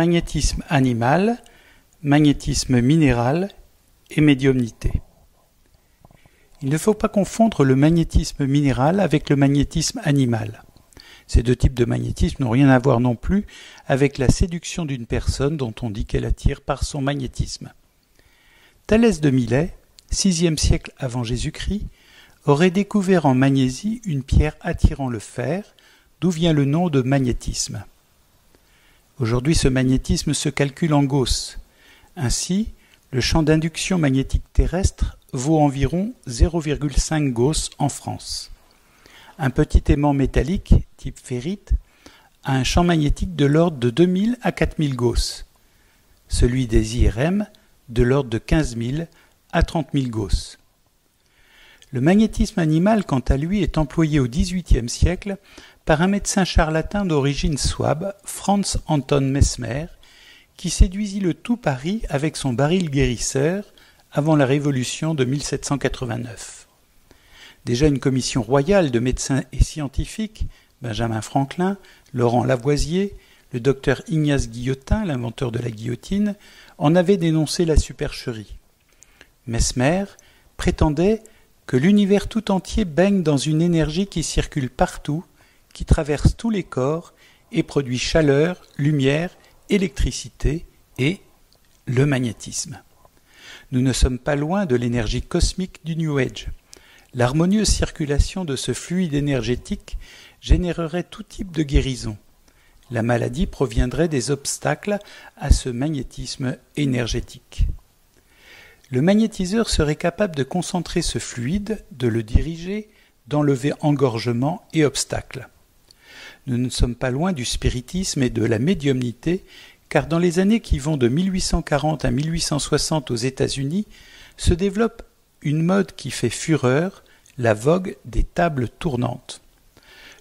magnétisme animal, magnétisme minéral et médiumnité. Il ne faut pas confondre le magnétisme minéral avec le magnétisme animal. Ces deux types de magnétisme n'ont rien à voir non plus avec la séduction d'une personne dont on dit qu'elle attire par son magnétisme. Thalès de Milet, 6e siècle avant Jésus-Christ, aurait découvert en Magnésie une pierre attirant le fer, d'où vient le nom de magnétisme. Aujourd'hui, ce magnétisme se calcule en Gauss. Ainsi, le champ d'induction magnétique terrestre vaut environ 0,5 Gauss en France. Un petit aimant métallique, type ferrite, a un champ magnétique de l'ordre de 2000 à 4000 Gauss. Celui des IRM, de l'ordre de 15 000 à 30 000 Gauss. Le magnétisme animal, quant à lui, est employé au XVIIIe siècle par un médecin charlatan d'origine souabe, Franz Anton Mesmer, qui séduisit le tout Paris avec son baril guérisseur avant la Révolution de 1789. Déjà une commission royale de médecins et scientifiques, Benjamin Franklin, Laurent Lavoisier, le docteur Ignace Guillotin, l'inventeur de la guillotine, en avait dénoncé la supercherie. Mesmer prétendait que l'univers tout entier baigne dans une énergie qui circule partout, qui traverse tous les corps et produit chaleur, lumière, électricité et le magnétisme. Nous ne sommes pas loin de l'énergie cosmique du New Age. L'harmonieuse circulation de ce fluide énergétique générerait tout type de guérison. La maladie proviendrait des obstacles à ce magnétisme énergétique. Le magnétiseur serait capable de concentrer ce fluide, de le diriger, d'enlever engorgement et obstacles. Nous ne sommes pas loin du spiritisme et de la médiumnité, car dans les années qui vont de 1840 à 1860 aux États-Unis, se développe une mode qui fait fureur, la vogue des tables tournantes.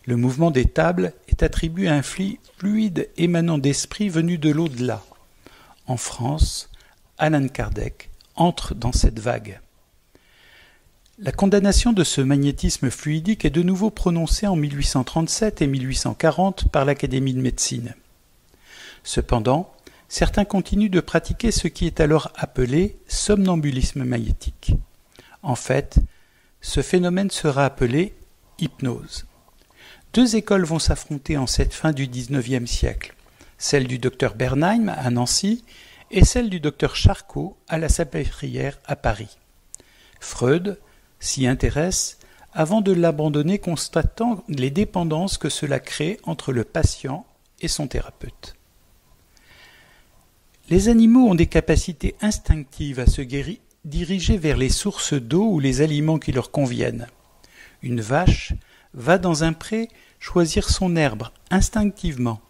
Le mouvement des tables est attribué à un fluide émanant d'esprits venus de l'au-delà. En France, Allan Kardec entre dans cette vague. La condamnation de ce magnétisme fluidique est de nouveau prononcée en 1837 et 1840 par l'Académie de médecine. Cependant, certains continuent de pratiquer ce qui est alors appelé somnambulisme magnétique. En fait, ce phénomène sera appelé hypnose. Deux écoles vont s'affronter en cette fin du XIXe siècle, celle du docteur Bernheim à Nancy et celle du docteur Charcot à la Salpêtrière à Paris. Freud s'y intéresse avant de l'abandonner, constatant les dépendances que cela crée entre le patient et son thérapeute. Les animaux ont des capacités instinctives à se diriger vers les sources d'eau ou les aliments qui leur conviennent. Une vache va dans un pré choisir son herbe instinctivement.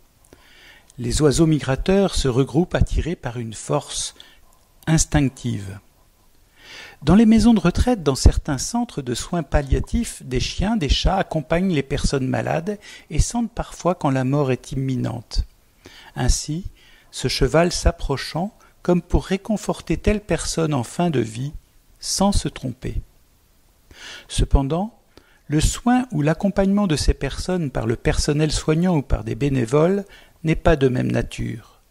Les oiseaux migrateurs se regroupent attirés par une force instinctive. Dans les maisons de retraite, dans certains centres de soins palliatifs, des chiens, des chats accompagnent les personnes malades et sentent parfois quand la mort est imminente. Ainsi, ce cheval s'approchant, comme pour réconforter telle personne en fin de vie, sans se tromper. Cependant, le soin ou l'accompagnement de ces personnes par le personnel soignant ou par des bénévoles n'est pas de même nature.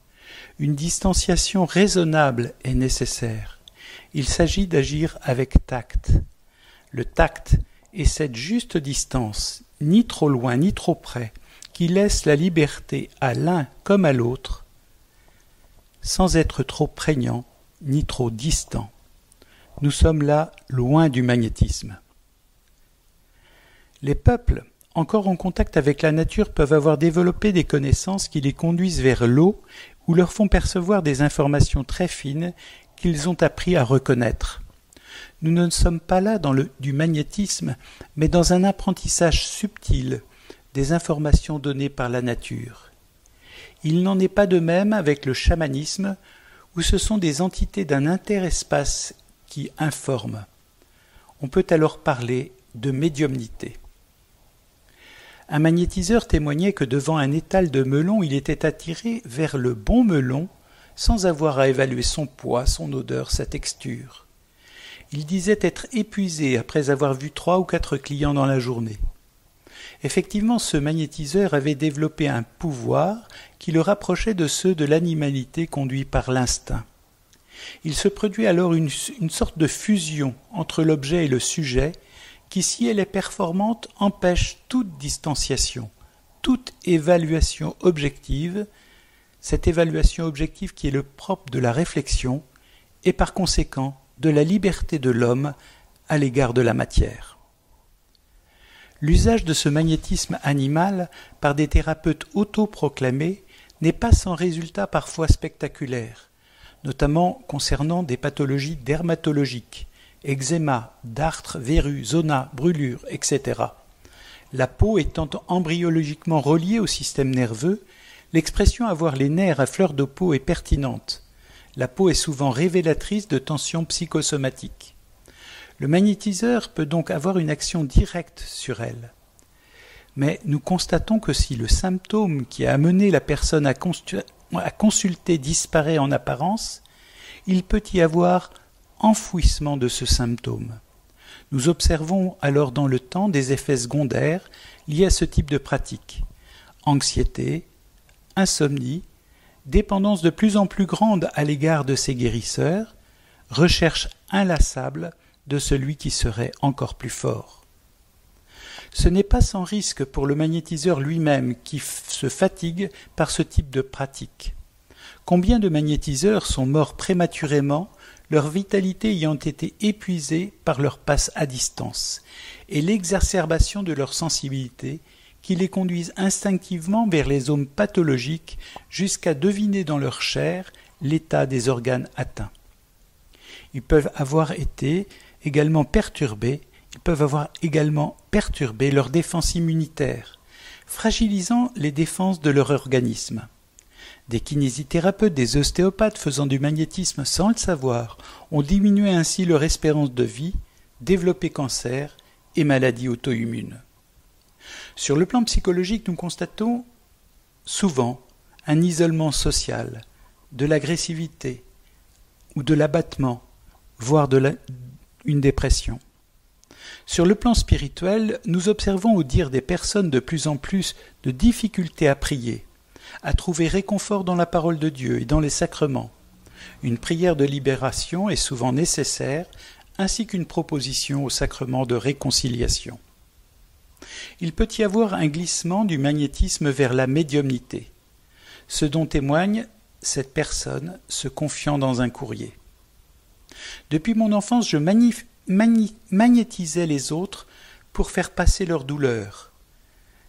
Une distanciation raisonnable est nécessaire. Il s'agit d'agir avec tact. Le tact est cette juste distance, ni trop loin ni trop près, qui laisse la liberté à l'un comme à l'autre, sans être trop prégnant ni trop distant. Nous sommes là loin du magnétisme. Les peuples, encore en contact avec la nature, peuvent avoir développé des connaissances qui les conduisent vers l'eau ou leur font percevoir des informations très fines qu'ils ont appris à reconnaître. Nous ne sommes pas là dans du magnétisme, mais dans un apprentissage subtil des informations données par la nature. Il n'en est pas de même avec le chamanisme, où ce sont des entités d'un interespace qui informent. On peut alors parler de médiumnité. Un magnétiseur témoignait que devant un étal de melons, il était attiré vers le bon melon, sans avoir à évaluer son poids, son odeur, sa texture. Il disait être épuisé après avoir vu 3 ou 4 clients dans la journée. Effectivement, ce magnétiseur avait développé un pouvoir qui le rapprochait de ceux de l'animalité conduits par l'instinct. Il se produit alors une sorte de fusion entre l'objet et le sujet qui, si elle est performante, empêche toute distanciation, toute évaluation objective, cette évaluation objective qui est le propre de la réflexion et par conséquent de la liberté de l'homme à l'égard de la matière. L'usage de ce magnétisme animal par des thérapeutes autoproclamés n'est pas sans résultats parfois spectaculaires, notamment concernant des pathologies dermatologiques, eczéma, dartres, verrues, zonas, brûlures, etc. La peau étant embryologiquement reliée au système nerveux, l'expression « avoir les nerfs à fleur de peau » est pertinente. La peau est souvent révélatrice de tensions psychosomatiques. Le magnétiseur peut donc avoir une action directe sur elle. Mais nous constatons que si le symptôme qui a amené la personne à consulter disparaît en apparence, il peut y avoir enfouissement de ce symptôme. Nous observons alors dans le temps des effets secondaires liés à ce type de pratique. Anxiété, insomnie, dépendance de plus en plus grande à l'égard de ses guérisseurs, recherche inlassable de celui qui serait encore plus fort. Ce n'est pas sans risque pour le magnétiseur lui-même qui se fatigue par ce type de pratique. Combien de magnétiseurs sont morts prématurément, leur vitalité ayant été épuisée par leur passe à distance et l'exacerbation de leur sensibilité qui les conduisent instinctivement vers les zones pathologiques jusqu'à deviner dans leur chair l'état des organes atteints. Ils peuvent avoir été également perturbés, leur défense immunitaire, fragilisant les défenses de leur organisme. Des kinésithérapeutes, des ostéopathes faisant du magnétisme sans le savoir ont diminué ainsi leur espérance de vie, développé cancer et maladies auto-immunes. Sur le plan psychologique, nous constatons souvent un isolement social, de l'agressivité ou de l'abattement, voire une dépression. Sur le plan spirituel, nous observons au dire des personnes de plus en plus de difficultés à prier, à trouver réconfort dans la parole de Dieu et dans les sacrements. Une prière de libération est souvent nécessaire, ainsi qu'une proposition au sacrement de réconciliation. Il peut y avoir un glissement du magnétisme vers la médiumnité, ce dont témoigne cette personne se confiant dans un courrier. Depuis mon enfance, je magnétisais les autres pour faire passer leurs douleurs.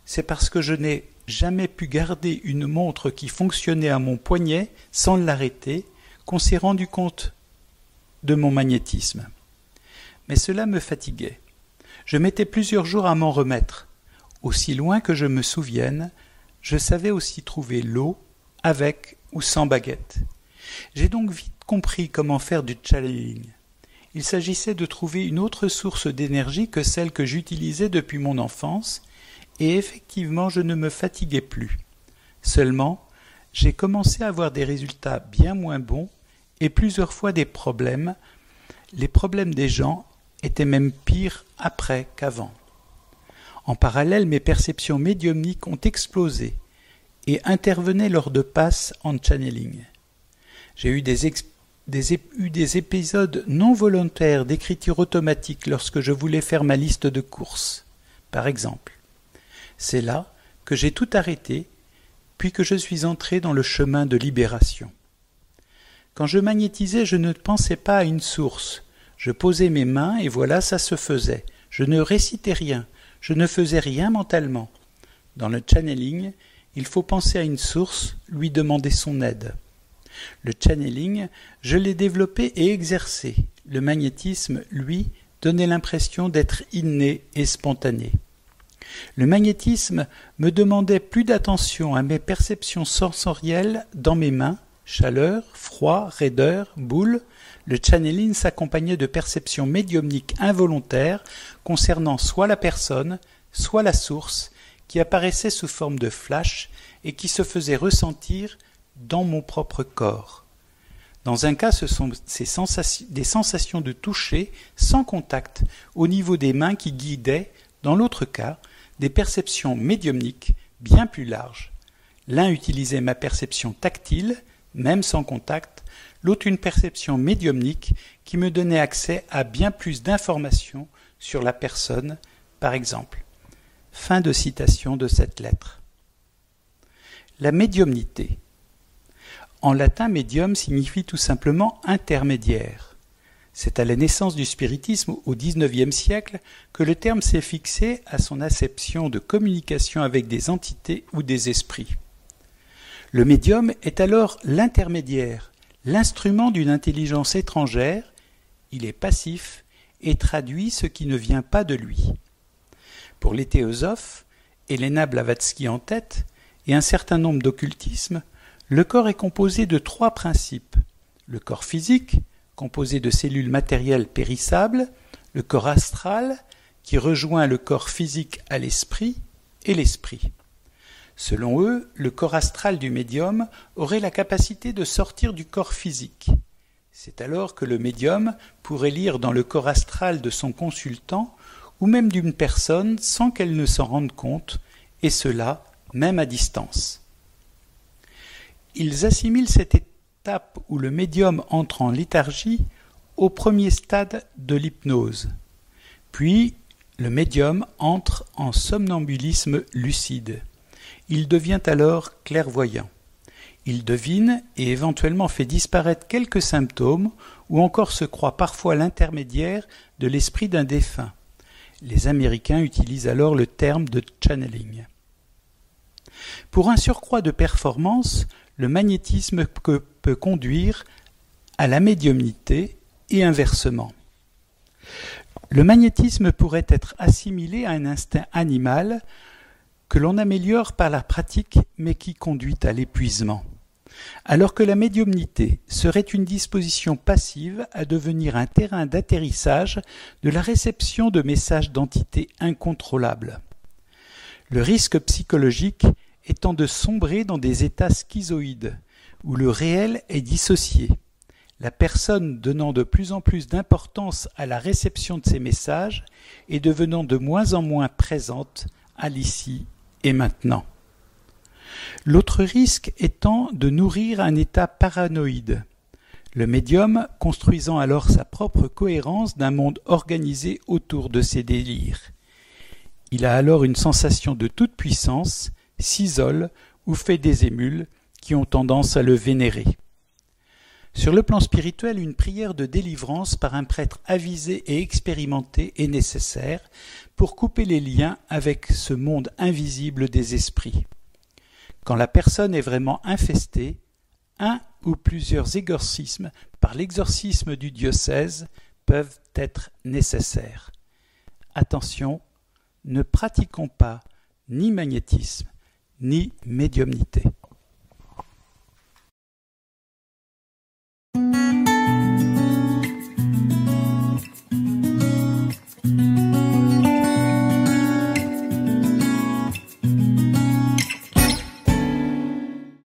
C'est parce que je n'ai jamais pu garder une montre qui fonctionnait à mon poignet sans l'arrêter qu'on s'est rendu compte de mon magnétisme. Mais cela me fatiguait. Je mettais plusieurs jours à m'en remettre. Aussi loin que je me souvienne, je savais aussi trouver l'eau avec ou sans baguette. J'ai donc vite compris comment faire du channeling. Il s'agissait de trouver une autre source d'énergie que celle que j'utilisais depuis mon enfance, et effectivement je ne me fatiguais plus. Seulement, j'ai commencé à avoir des résultats bien moins bons et plusieurs fois des problèmes. Les problèmes des gens étaient même pires après qu'avant. En parallèle, mes perceptions médiumniques ont explosé et intervenaient lors de passes en channeling. J'ai eu des épisodes non volontaires d'écriture automatique lorsque je voulais faire ma liste de courses, par exemple. C'est là que j'ai tout arrêté, puis que je suis entré dans le chemin de libération. Quand je magnétisais, je ne pensais pas à une source. Je posais mes mains et voilà, ça se faisait. Je ne récitais rien, je ne faisais rien mentalement. Dans le channeling, il faut penser à une source, lui demander son aide. Le channeling, je l'ai développé et exercé. Le magnétisme, lui, donnait l'impression d'être inné et spontané. Le magnétisme me demandait plus d'attention à mes perceptions sensorielles dans mes mains, chaleur, froid, raideur, boule. Le channeling s'accompagnait de perceptions médiumniques involontaires concernant soit la personne, soit la source, qui apparaissaient sous forme de flash et qui se faisaient ressentir dans mon propre corps. Dans un cas, ce sont des sensations de toucher sans contact au niveau des mains qui guidaient. Dans l'autre cas, des perceptions médiumniques bien plus larges. L'un utilisait ma perception tactile, même sans contact, l'autre une perception médiumnique qui me donnait accès à bien plus d'informations sur la personne, par exemple. Fin de citation de cette lettre. La médiumnité. En latin, médium signifie tout simplement intermédiaire. C'est à la naissance du spiritisme au XIXe siècle que le terme s'est fixé à son acception de communication avec des entités ou des esprits. Le médium est alors l'intermédiaire, l'instrument d'une intelligence étrangère, il est passif et traduit ce qui ne vient pas de lui. Pour les théosophes, Elena Blavatsky en tête, et un certain nombre d'occultismes, le corps est composé de trois principes. Le corps physique, composé de cellules matérielles périssables, le corps astral, qui rejoint le corps physique à l'esprit, et l'esprit. Selon eux, le corps astral du médium aurait la capacité de sortir du corps physique. C'est alors que le médium pourrait lire dans le corps astral de son consultant ou même d'une personne sans qu'elle ne s'en rende compte, et cela même à distance. Ils assimilent cette étape où le médium entre en léthargie au premier stade de l'hypnose. Puis, le médium entre en somnambulisme lucide. Il devient alors clairvoyant. Il devine et éventuellement fait disparaître quelques symptômes ou encore se croit parfois l'intermédiaire de l'esprit d'un défunt. Les Américains utilisent alors le terme de channeling. Pour un surcroît de performance, le magnétisme peut conduire à la médiumnité et inversement. Le magnétisme pourrait être assimilé à un instinct animal que l'on améliore par la pratique mais qui conduit à l'épuisement. Alors que la médiumnité serait une disposition passive à devenir un terrain d'atterrissage de la réception de messages d'entités incontrôlables. Le risque psychologique étant de sombrer dans des états schizoïdes, où le réel est dissocié, la personne donnant de plus en plus d'importance à la réception de ces messages et devenant de moins en moins présente à l'ici et maintenant. L'autre risque étant de nourrir un état paranoïde, le médium construisant alors sa propre cohérence d'un monde organisé autour de ses délires. Il a alors une sensation de toute puissance, s'isole ou fait des émules qui ont tendance à le vénérer. Sur le plan spirituel, une prière de délivrance par un prêtre avisé et expérimenté est nécessaire pour couper les liens avec ce monde invisible des esprits. Quand la personne est vraiment infestée, un ou plusieurs exorcismes par l'exorcisme du diocèse peuvent être nécessaires. Attention, ne pratiquons pas ni magnétisme, ni médiumnité.